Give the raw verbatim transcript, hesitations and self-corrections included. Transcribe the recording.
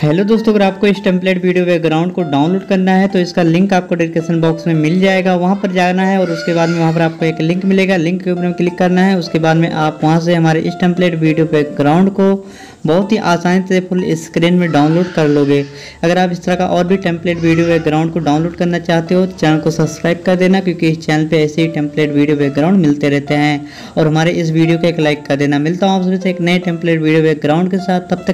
Hello दोस्तों, अगर आपको इस टेम्पलेट वीडियो बैकग्राउंड को डाउनलोड करना है तो इसका लिंक आपको डिस्क्रिप्शन बॉक्स में मिल जाएगा। वहां पर जाना है और उसके बाद में वहां पर आपको एक लिंक मिलेगा, लिंक के ऊपर क्लिक करना है। उसके बाद में आप वहां से हमारे इस टेम्पलेट वीडियो बैकग्राउंड को बहुत ही आसानी से फुल स्क्रीन में डाउनलोड कर लोगे। अगर आप इस तरह का और भी टेम्पलेट वीडियो बैकग्राउंड को डाउनलोड करना चाहते हो तो चैनल को सब्सक्राइब कर देना, क्योंकि इस चैनल पर ऐसे ही टेम्पलेट वीडियो बैकग्राउंड मिलते रहते हैं। और हमारे इस वीडियो को एक लाइक कर देना। मिलता हूँ आप एक नए टेम्पलेट वीडियो बैकग्राउंड के साथ, तब तक